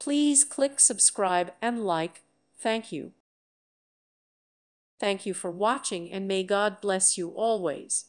Please click subscribe and like. Thank you. Thank you for watching, and may God bless you always.